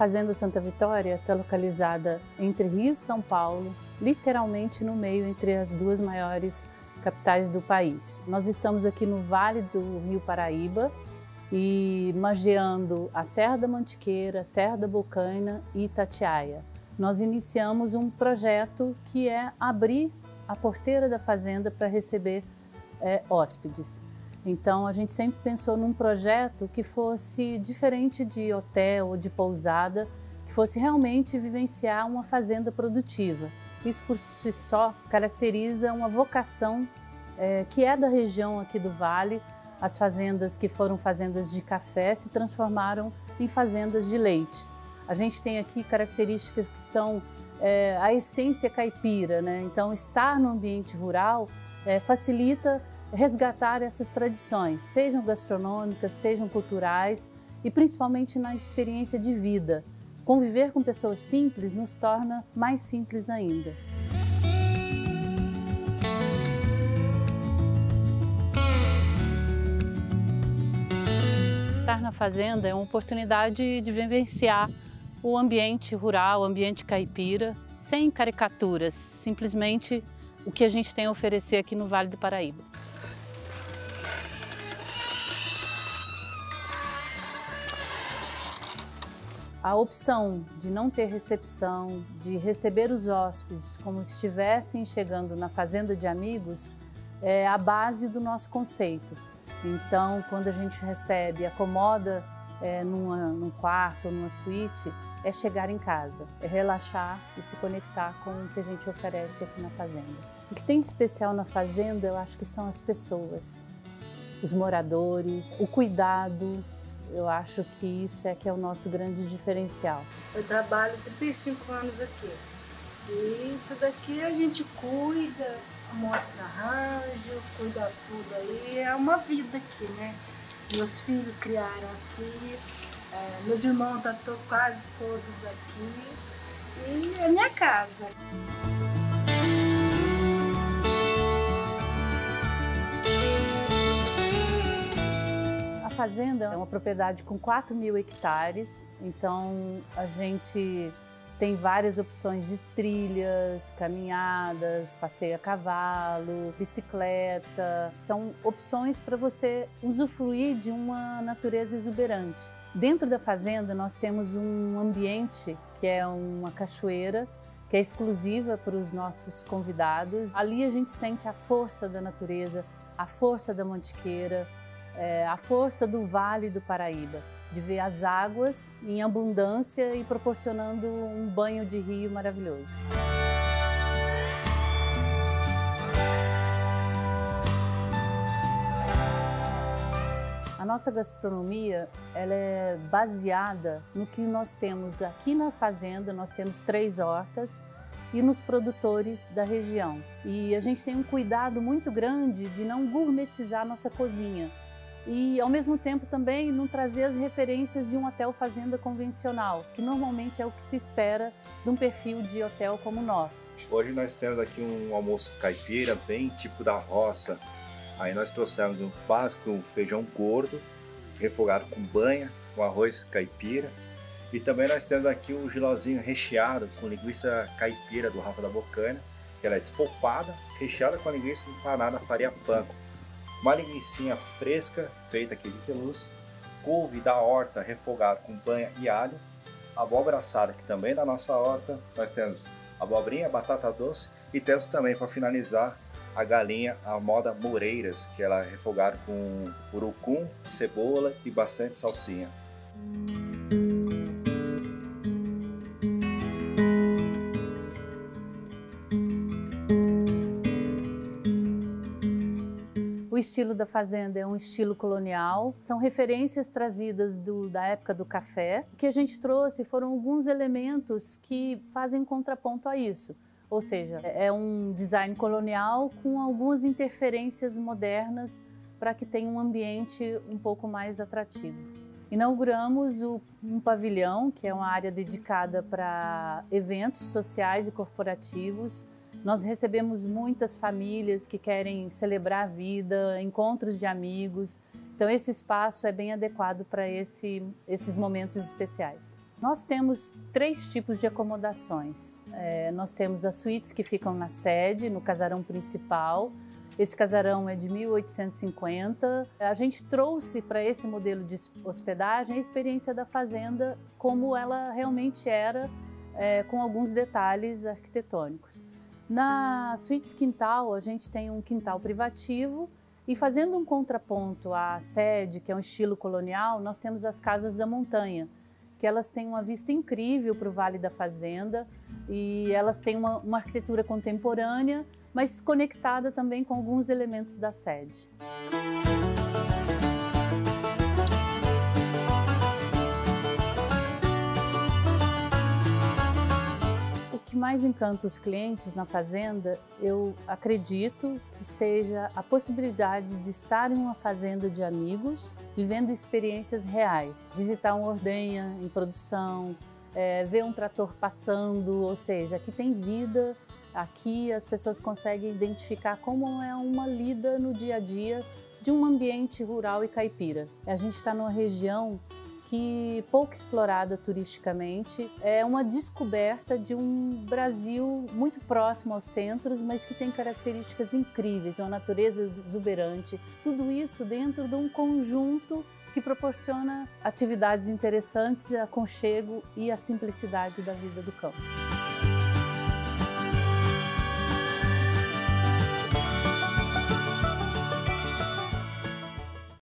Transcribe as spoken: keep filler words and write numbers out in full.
Fazenda Santa Vitória está localizada entre Rio e São Paulo, literalmente no meio entre as duas maiores capitais do país. Nós estamos aqui no Vale do Rio Paraíba e mangeando a Serra da Mantiqueira, Serra da Bocaina e Itatiaia. Nós iniciamos um projeto que é abrir a porteira da fazenda para receber é, hóspedes. Então, a gente sempre pensou num projeto que fosse diferente de hotel ou de pousada, que fosse realmente vivenciar uma fazenda produtiva. Isso por si só caracteriza uma vocação é, que é da região aqui do Vale. As fazendas que foram fazendas de café se transformaram em fazendas de leite. A gente tem aqui características que são é, a essência caipira, né? Então, estar no ambiente rural é, facilita resgatar essas tradições, sejam gastronômicas, sejam culturais e principalmente na experiência de vida. Conviver com pessoas simples nos torna mais simples ainda. Estar na fazenda é uma oportunidade de vivenciar o ambiente rural, o ambiente caipira, sem caricaturas, simplesmente o que a gente tem a oferecer aqui no Vale do Paraíba. A opção de não ter recepção, de receber os hóspedes como se estivessem chegando na fazenda de amigos, é a base do nosso conceito. Então, quando a gente recebe, acomoda é, numa, num quarto, numa suíte, é chegar em casa, é relaxar e se conectar com o que a gente oferece aqui na fazenda. O que tem de especial na fazenda, eu acho que são as pessoas, os moradores, o cuidado. Eu acho que isso é que é o nosso grande diferencial. Eu trabalho trinta e cinco anos aqui. E isso daqui a gente cuida, monta os arranjos, cuida tudo aí. É uma vida aqui, né? Meus filhos criaram aqui, é, meus irmãos estão tá, quase todos aqui. E é minha casa. A fazenda é uma propriedade com quatro mil hectares, então a gente tem várias opções de trilhas, caminhadas, passeio a cavalo, bicicleta. São opções para você usufruir de uma natureza exuberante. Dentro da fazenda nós temos um ambiente que é uma cachoeira, que é exclusiva para os nossos convidados. Ali a gente sente a força da natureza, a força da mantiqueira, É, a força do Vale do Paraíba, de ver as águas em abundância e proporcionando um banho de rio maravilhoso. A nossa gastronomia, ela é baseada no que nós temos aqui na fazenda. Nós temos três hortas e nos produtores da região. E a gente tem um cuidado muito grande de não gourmetizar nossa cozinha. E, ao mesmo tempo, também não trazer as referências de um hotel fazenda convencional, que normalmente é o que se espera de um perfil de hotel como o nosso. Hoje nós temos aqui um almoço caipira, bem típico da roça. Aí nós trouxemos um básico, um feijão gordo, refogado com banha, com arroz caipira. E também nós temos aqui um gilozinho recheado com linguiça caipira do Rafa da Bocanha, que ela é despolpada, recheada com a linguiça empanada na farinha Panko. Uma linguiça fresca, feita aqui de Queluz, couve da horta refogado com banha e alho, abóbora assada, que também é da nossa horta. Nós temos abobrinha, batata doce e temos também, para finalizar, a galinha à moda Moreiras, que ela é refogada com urucum, cebola e bastante salsinha. O estilo da fazenda é um estilo colonial, são referências trazidas do, da época do café. O que a gente trouxe foram alguns elementos que fazem contraponto a isso, ou seja, é um design colonial com algumas interferências modernas para que tenha um ambiente um pouco mais atrativo. Inauguramos o, um pavilhão, que é uma área dedicada para eventos sociais e corporativos. Nós recebemos muitas famílias que querem celebrar a vida, encontros de amigos. Então, esse espaço é bem adequado para esse, esses momentos especiais. Nós temos três tipos de acomodações. É, nós temos as suítes que ficam na sede, no casarão principal. Esse casarão é de mil oitocentos e cinquenta. A gente trouxe para esse modelo de hospedagem a experiência da fazenda como ela realmente era, é, com alguns detalhes arquitetônicos. Na suítes quintal, a gente tem um quintal privativo. E fazendo um contraponto à sede, que é um estilo colonial, nós temos as casas da montanha, que elas têm uma vista incrível para o Vale da Fazenda e elas têm uma, uma arquitetura contemporânea, mas conectada também com alguns elementos da sede. O que mais encanta os clientes na fazenda, eu acredito que seja a possibilidade de estar em uma fazenda de amigos, vivendo experiências reais, visitar uma ordenha em produção, é, ver um trator passando, ou seja, aqui tem vida. Aqui as pessoas conseguem identificar como é uma lida no dia a dia de um ambiente rural e caipira. A gente está numa região que pouco explorada turisticamente, é uma descoberta de um Brasil muito próximo aos centros, mas que tem características incríveis, uma natureza exuberante. Tudo isso dentro de um conjunto que proporciona atividades interessantes, aconchego e a simplicidade da vida do campo.